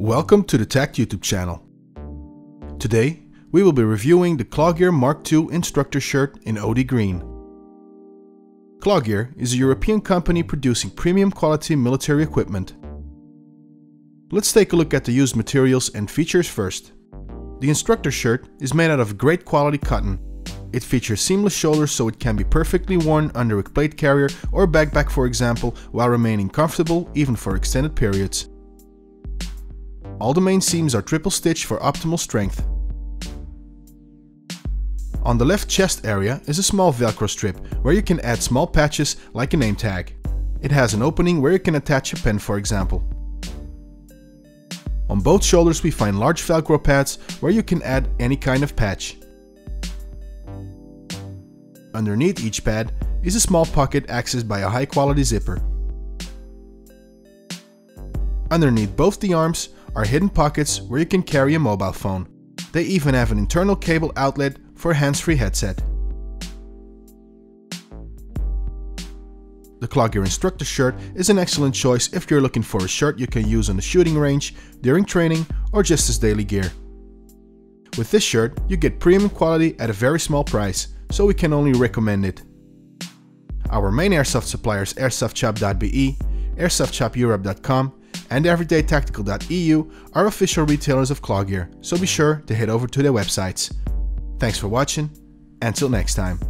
Welcome to the TACT YouTube channel. Today we will be reviewing the Clawgear Mark II instructor shirt in OD Green. Clawgear is a European company producing premium quality military equipment. Let's take a look at the used materials and features first. The instructor shirt is made out of great quality cotton. It features seamless shoulders so it can be perfectly worn under a plate carrier or backpack, for example, while remaining comfortable even for extended periods. All the main seams are triple stitched for optimal strength. On the left chest area is a small Velcro strip where you can add small patches like a name tag. It has an opening where you can attach a pen, for example. On both shoulders we find large Velcro pads where you can add any kind of patch. Underneath each pad is a small pocket accessed by a high quality zipper. Underneath both the arms are hidden pockets where you can carry a mobile phone. They even have an internal cable outlet for a hands-free headset. The Clawgear instructor shirt is an excellent choice if you're looking for a shirt you can use on the shooting range, during training, or just as daily gear. With this shirt you get premium quality at a very small price, so we can only recommend it. Our main airsoft suppliers airsoftshop.be, airsoftchop europe.com, and everydaytactical.eu are official retailers of Clawgear, so be sure to head over to their websites. Thanks for watching, until next time.